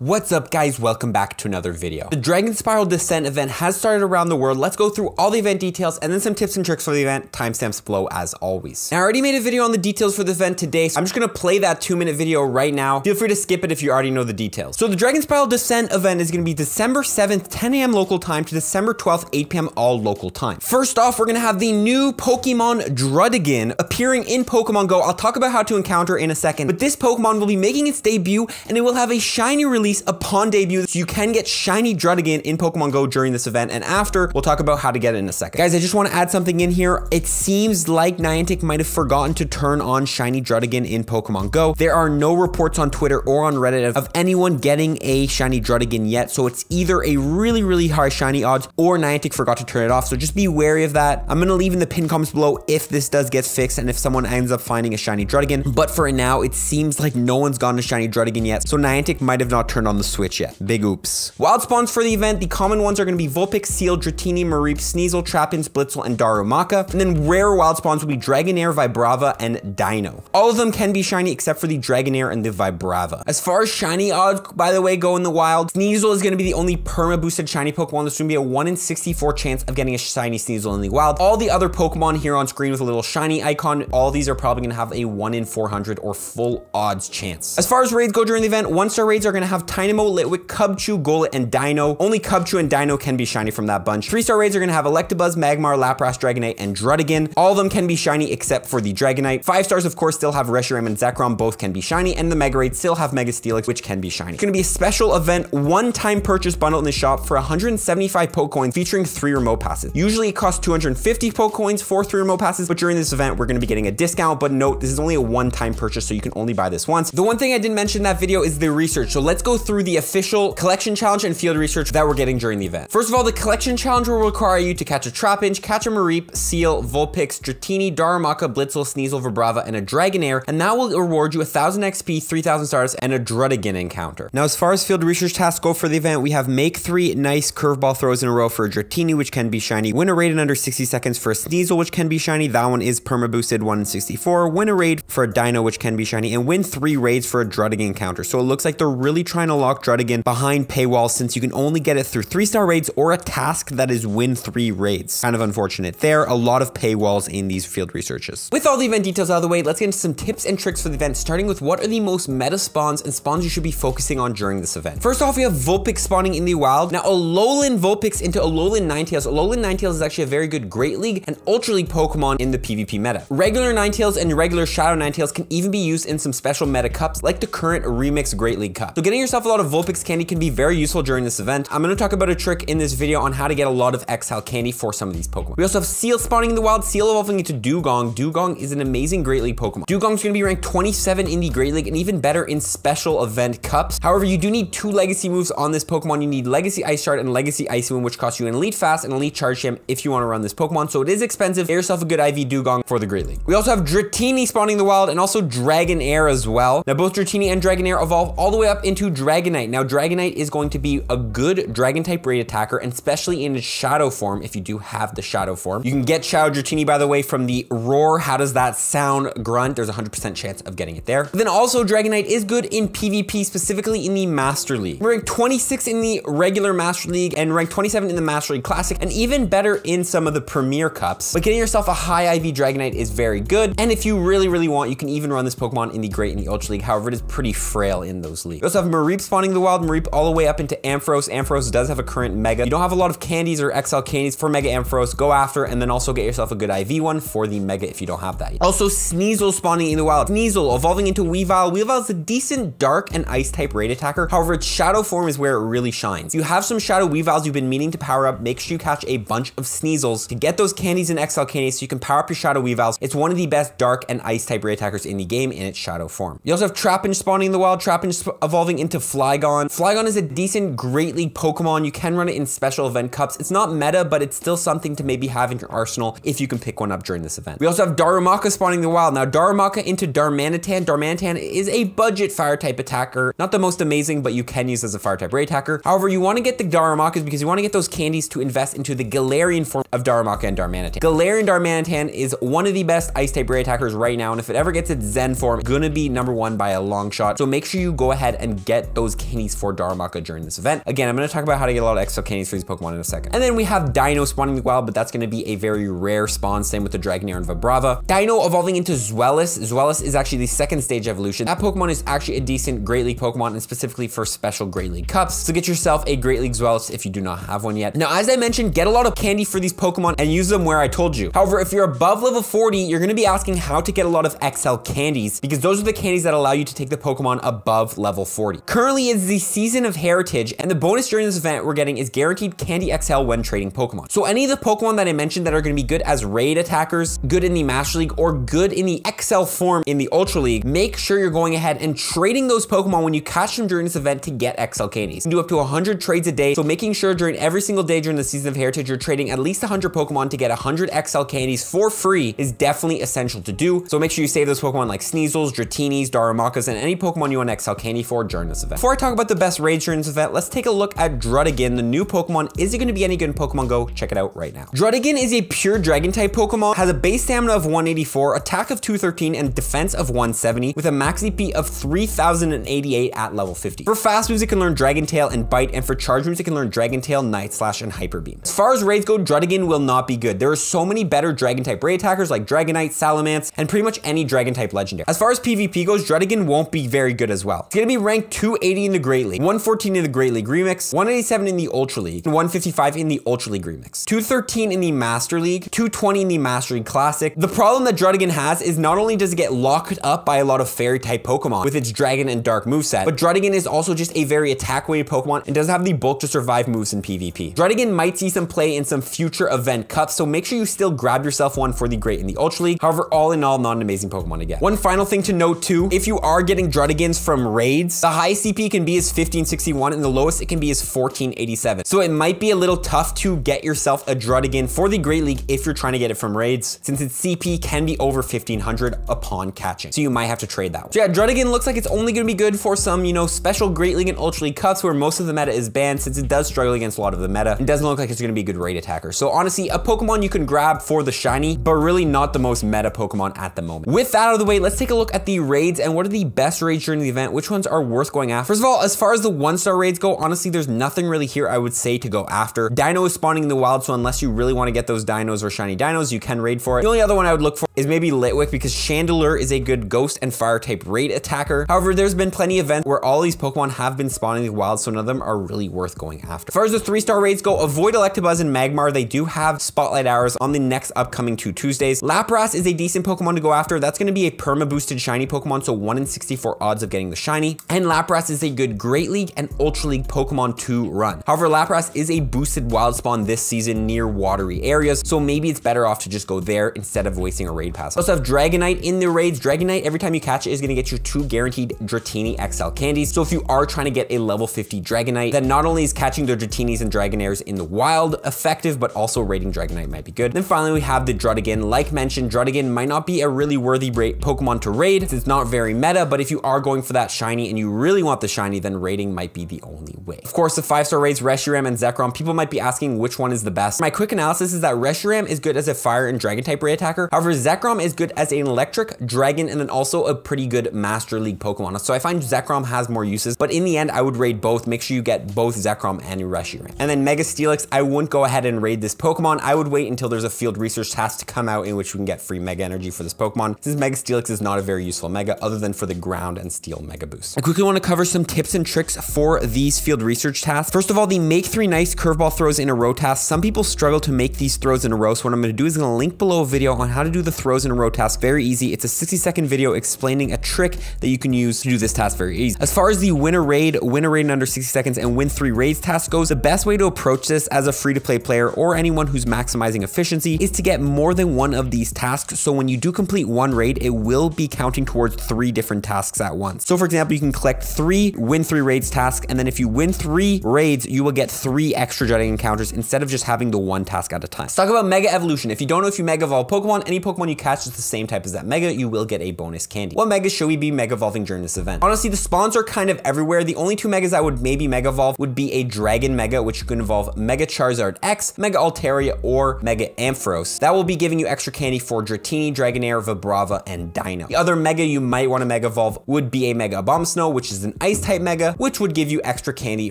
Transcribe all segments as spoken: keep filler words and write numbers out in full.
What's up guys, welcome back to another video. The Dragon Spiral Descent event has started around the world. Let's go through all the event details and then some tips and tricks for the event, timestamps below as always. Now I already made a video on the details for the event today, so I'm just gonna play that two minute video right now. Feel free to skip it if you already know the details. So the Dragon Spiral Descent event is gonna be December seventh, ten A M local time to December twelfth, eight P M all local time. First off, we're gonna have the new Pokemon Druddigon appearing in Pokemon Go. I'll talk about how to encounter in a second, but this Pokemon will be making its debut and it will have a shiny release upon debut, so you can get shiny Druddigon in Pokemon Go during this event, and after we'll talk about how to get it in a second. Guys, I just want to add something in here. It seems like Niantic might have forgotten to turn on shiny Druddigon in Pokemon Go. There are no reports on Twitter or on Reddit of, of anyone getting a shiny Druddigon yet, so it's either a really really high shiny odds or Niantic forgot to turn it off, so just be wary of that. I'm gonna leave in the pin comments below if this does get fixed and if someone ends up finding a shiny Druddigon, but for now it seems like no one's gotten a shiny Druddigon yet, so Niantic might have not turned on the switch yet. Big oops. Wild spawns for the event, the common ones are going to be Vulpix, Seal, Dratini, Mareep, Sneasel, Trapinch, Blitzel, and Darumaka. And then rare wild spawns will be Dragonair, Vibrava, and Dino. All of them can be shiny except for the Dragonair and the Vibrava. As far as shiny odds, by the way, go in the wild. Sneasel is going to be the only perma boosted shiny Pokemon. There's going to be a one in sixty-four chance of getting a shiny Sneasel in the wild. All the other Pokemon here on screen with a little shiny icon, all these are probably going to have a one in four hundred or full odds chance. As far as raids go during the event, one star raids are going to have Tynamo, Litwick, Cubchoo, Golett, and Dino. Only Cubchoo and Dino can be shiny from that bunch. Three star raids are going to have Electabuzz, Magmar, Lapras, Dragonite, and Druddigon. All of them can be shiny except for the Dragonite. Five stars, of course, still have Reshiram and Zekrom. Both can be shiny. And the Mega raids still have Mega Steelix, which can be shiny. It's going to be a special event, one-time purchase bundle in the shop for one hundred seventy-five Pokecoins featuring three remote passes. Usually it costs two hundred fifty Pokecoins for three remote passes, but during this event, we're going to be getting a discount. But note, this is only a one-time purchase, so you can only buy this once. The one thing I didn't mention in that video is the research. So let's go through the official collection challenge and field research that we're getting during the event. First of all, the collection challenge will require you to catch a Trapinch, catch a Mareep, Seal, Vulpix, Dratini, Darumaka, Blitzel, Sneasel, Vibrava, and a Dragonair, and that will reward you one thousand X P, three thousand stars, and a Druddigon encounter. Now, as far as field research tasks go for the event, we have make three nice curveball throws in a row for a Dratini, which can be shiny. Win a raid in under sixty seconds for a Sneasel, which can be shiny. That one is perma boosted, one in sixty-four. Win a raid for a Dino, which can be shiny, and win three raids for a Druddigon encounter. So it looks like they're really trying to lock Druddigon behind paywall, since you can only get it through three-star raids or a task that is win three raids. Kind of unfortunate there. A lot of paywalls in these field researches. With all the event details out of the way, let's get into some tips and tricks for the event, starting with what are the most meta spawns and spawns you should be focusing on during this event. First off, we have Vulpix spawning in the wild. Now, Alolan Vulpix into Alolan Ninetales. Alolan Ninetales is actually a very good Great League and Ultra League Pokemon in the PvP meta. Regular Ninetales and regular Shadow Ninetales can even be used in some special meta cups, like the current Remix Great League Cup. So getting yourself a lot of Vulpix candy can be very useful during this event. I'm going to talk about a trick in this video on how to get a lot of Exhale candy for some of these Pokemon. We also have Seal spawning in the wild, Seal evolving into Dugong. Dugong is an amazing Great League Pokemon. Dugong's going to be ranked twenty-seven in the Great League and even better in special event cups. However, you do need two legacy moves on this Pokemon. You need Legacy Ice Shard and Legacy Ice Wind, which costs you an Elite Fast and Elite Charge Sham if you want to run this Pokemon. So it is expensive. Get yourself a good I V Dugong for the Great League. We also have Dratini spawning in the wild and also Dragonair as well. Now both Dratini and Dragonair evolve all the way up into Dragonite. Now Dragonite is going to be a good Dragon type raid attacker, and especially in its shadow form, if you do have the shadow form. You can get Shadow Dratini, by the way, from the Roar, How Does That Sound grunt. There's a one hundred percent chance of getting it there. But then also Dragonite is good in PvP, specifically in the Master League. We're ranked twenty-six in the regular Master League and ranked twenty-seven in the Master League Classic, and even better in some of the Premier Cups. But getting yourself a high I V Dragonite is very good. And if you really, really want, you can even run this Pokemon in the Great and the Ultra League. However, it is pretty frail in those leagues. We also have Mareep spawning in the wild, Mareep all the way up into Ampharos. Ampharos does have a current Mega. You don't have a lot of candies or X L candies for Mega Ampharos. Go after, and then also get yourself a good I V one for the Mega if you don't have that yet. Also, Sneasel spawning in the wild. Sneasel evolving into Weavile. Weavile is a decent Dark and Ice type raid attacker. However, its Shadow form is where it really shines. You have some Shadow Weaviles you've been meaning to power up. Make sure you catch a bunch of Sneasels to get those candies and X L candies so you can power up your Shadow Weaviles. It's one of the best Dark and Ice type raid attackers in the game in its Shadow form. You also have Trapinch spawning in the wild. Trapinch evolving into Flygon. Flygon is a decent Great League Pokemon. You can run it in special event cups. It's not meta, but it's still something to maybe have in your arsenal if you can pick one up during this event. We also have Darumaka spawning in the wild. Now Darumaka into Darmanitan. Darmanitan is a budget fire type attacker. Not the most amazing, but you can use as a fire type raid attacker. However, you want to get the Darumakas because you want to get those candies to invest into the Galarian form of Darumaka and Darmanitan. Galarian Darmanitan is one of the best ice type raid attackers right now, and if it ever gets its Zen form, gonna be number one by a long shot. So make sure you go ahead and get get those candies for Darmaka during this event. Again, I'm gonna talk about how to get a lot of extra candies for these Pokemon in a second. And then we have Dino spawning Weavile, but that's gonna be a very rare spawn, same with the Dragonair and Vibrava. Dino evolving into Zweilous. Zweilous is actually the second stage evolution. That Pokemon is actually a decent Great League Pokemon, and specifically for special Great League Cups. So get yourself a Great League Zweilous if you do not have one yet. Now, as I mentioned, get a lot of candy for these Pokemon and use them where I told you. However, if you're above level forty, you're gonna be asking how to get a lot of X L candies, because those are the candies that allow you to take the Pokemon above level forty. Currently, it's the Season of Heritage, and the bonus during this event we're getting is guaranteed Candy X L when trading Pokemon. So any of the Pokemon that I mentioned that are gonna be good as raid attackers, good in the Master League, or good in the X L form in the Ultra League, make sure you're going ahead and trading those Pokemon when you catch them during this event to get X L candies. You can do up to one hundred trades a day, so making sure during every single day during the Season of Heritage you're trading at least one hundred Pokemon to get one hundred X L candies for free is definitely essential to do. So make sure you save those Pokemon like Sneasels, Dratinis, Daramakas, and any Pokemon you want X L candy for during this event. Before I talk about the best raids during this event, let's take a look at Druddigon, the new Pokemon. Is it going to be any good in Pokemon Go? Check it out right now. Druddigon is a pure Dragon type Pokemon, has a base stamina of one eighty-four, attack of two thirteen, and defense of one seventy, with a max E P of three thousand eighty-eight at level fifty. For fast moves, it can learn Dragon Tail and Bite, and for charge moves, it can learn Dragon Tail, Night Slash, and Hyper Beam. As far as raids go, Druddigon will not be good. There are so many better Dragon type raid attackers like Dragonite, Salamence, and pretty much any Dragon type legendary. As far as PvP goes, Druddigon won't be very good as well. It's gonna be ranked two eighty in the Great League, one fourteen in the Great League Remix, one eighty-seven in the Ultra League, and one fifty-five in the Ultra League Remix, two thirteen in the Master League, two twenty in the Master League Classic. The problem that Druddigon has is not only does it get locked up by a lot of fairy type Pokemon with its Dragon and Dark moveset, but Druddigon is also just a very attack weighted Pokemon and doesn't have the bulk to survive moves in PvP. Druddigon might see some play in some future event cups, so make sure you still grab yourself one for the Great in the Ultra League. However, all in all, not an amazing Pokemon again. One final thing to note too, if you are getting Druddigons from raids, the highest C P can be is fifteen sixty-one and the lowest it can be is fourteen eighty-seven. So it might be a little tough to get yourself a Druddigon for the Great League if you're trying to get it from raids, since its C P can be over fifteen hundred upon catching. So you might have to trade that one. So yeah, Druddigon looks like it's only gonna be good for some, you know, special Great League and Ultra League cups where most of the meta is banned, since it does struggle against a lot of the meta and doesn't look like it's gonna be a good raid attacker. So honestly, a Pokemon you can grab for the shiny, but really not the most meta Pokemon at the moment. With that out of the way, let's take a look at the raids and what are the best raids during the event, which ones are worth going after. First of all, as far as the one-star raids go, honestly, there's nothing really here I would say to go after. Dino is spawning in the wild, so unless you really wanna get those dinos or shiny dinos, you can raid for it. The only other one I would look for is maybe Litwick, because Chandelure is a good ghost and fire type raid attacker. However, there's been plenty of events where all these Pokemon have been spawning in the wild, so none of them are really worth going after. As far as the three-star raids go, avoid Electabuzz and Magmar. They do have spotlight hours on the next upcoming two Tuesdays. Lapras is a decent Pokemon to go after. That's gonna be a perma boosted shiny Pokemon, so one in sixty-four odds of getting the shiny. And Lapras is a good Great League and Ultra League Pokemon to run. However, Lapras is a boosted wild spawn this season near watery areas, so maybe it's better off to just go there instead of wasting a raid pass. Also have Dragonite in the raids. Dragonite, every time you catch it, is gonna get you two guaranteed Dratini X L candies. So if you are trying to get a level fifty Dragonite, then not only is catching their Dratinis and Dragonairs in the wild effective, but also raiding Dragonite might be good. Then finally, we have the Druddigon. Like mentioned, Druddigon might not be a really worthy raid Pokemon to raid, since it's not very meta, but if you are going for that shiny and you really want the shiny, then raiding might be the only way. Of course, the five-star raids, Reshiram and Zekrom, people might be asking which one is the best. My quick analysis is that Reshiram is good as a fire and dragon type raid attacker. However, Zekrom is good as an electric, dragon, and then also a pretty good Master League Pokemon. So I find Zekrom has more uses, but in the end, I would raid both. Make sure you get both Zekrom and Reshiram. And then Mega Steelix, I wouldn't go ahead and raid this Pokemon. I would wait until there's a field research task to come out in which we can get free Mega Energy for this Pokemon, since Mega Steelix is not a very useful Mega other than for the ground and steel Mega Boost. I quickly want to cover some tips and tricks for these field research tasks. First of all, the make three nice curveball throws in a row task. Some people struggle to make these throws in a row, so what I'm going to do is I'm going to link below a video on how to do the throws in a row task. Very easy. It's a sixty second video explaining a trick that you can use to do this task very easy. As far as the win a raid, win a raid in under sixty seconds, and win three raids task goes, the best way to approach this as a free-to-play player or anyone who's maximizing efficiency is to get more than one of these tasks. So when you do complete one raid, it will be counting towards three different tasks at once. So for example, you can collect three win three raids tasks, and then if you win three raids, you will get three extra Druddigon encounters instead of just having the one task at a time. Let's talk about Mega Evolution. If you don't know, if you Mega Evolve Pokemon, any Pokemon you catch is the same type as that Mega, you will get a bonus candy. What Mega should we be Mega Evolving during this event? Honestly, the spawns are kind of everywhere. The only two Megas I would maybe Mega Evolve would be a Dragon Mega, which you can evolve Mega Charizard X, Mega Altaria, or Mega Ampharos. That will be giving you extra candy for Dratini, Dragonair, Vibrava, and Dino. The other Mega you might want to Mega Evolve would be a Mega Abomasnow, which is an an Ice-type Mega, which would give you extra candy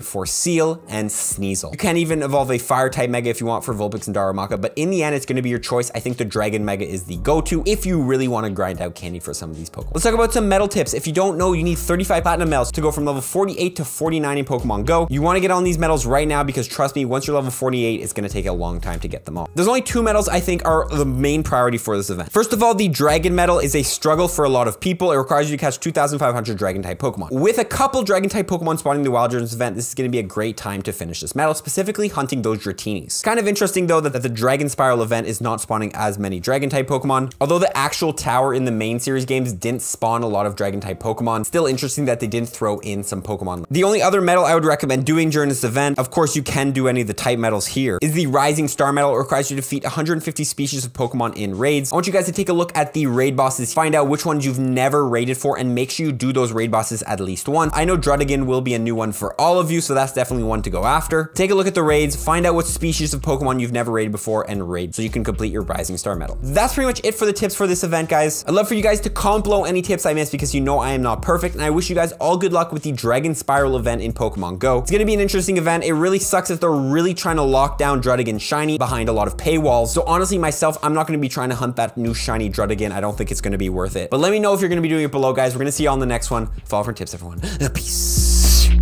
for Seal and Sneasel. You can even evolve a Fire-type Mega if you want for Vulpix and Darumaka, but in the end, it's gonna be your choice. I think the Dragon Mega is the go-to if you really wanna grind out candy for some of these Pokemon. Let's talk about some metal tips. If you don't know, you need thirty-five Platinum Medals to go from level forty-eight to forty-nine in Pokemon Go. You wanna get on these medals right now because trust me, once you're level forty-eight, it's gonna take a long time to get them all. There's only two medals I think are the main priority for this event. First of all, the Dragon Medal is a struggle for a lot of people. It requires you to catch two thousand five hundred Dragon-type Pokemon. With a couple Dragon-type Pokemon spawning the Wild Journeys event, this is gonna be a great time to finish this medal, specifically hunting those Dratinis. Kind of interesting though that, that the Dragon Spiral event is not spawning as many Dragon-type Pokemon. Although the actual tower in the main series games didn't spawn a lot of Dragon-type Pokemon, still interesting that they didn't throw in some Pokemon. The only other medal I would recommend doing during this event, of course you can do any of the type medals here, is the Rising Star Medal. It requires you to defeat one hundred fifty species of Pokemon in raids. I want you guys to take a look at the raid bosses, find out which ones you've never raided for, and make sure you do those raid bosses at least once. I know Druddigon will be a new one for all of you, so that's definitely one to go after. Take a look at the raids, find out what species of Pokemon you've never raided before, and raid so you can complete your Rising Star Medal. That's pretty much it for the tips for this event, guys. I'd love for you guys to comment below any tips I missed because you know I am not perfect, and I wish you guys all good luck with the Dragon Spiral event in Pokemon Go. It's gonna be an interesting event. It really sucks that they're really trying to lock down Druddigon Shiny behind a lot of paywalls. So honestly, myself, I'm not gonna be trying to hunt that new Shiny Druddigon. I don't think it's gonna be worth it. But let me know if you're gonna be doing it below, guys. We're gonna see you all in the next one. Follow for tips, everyone. Peace.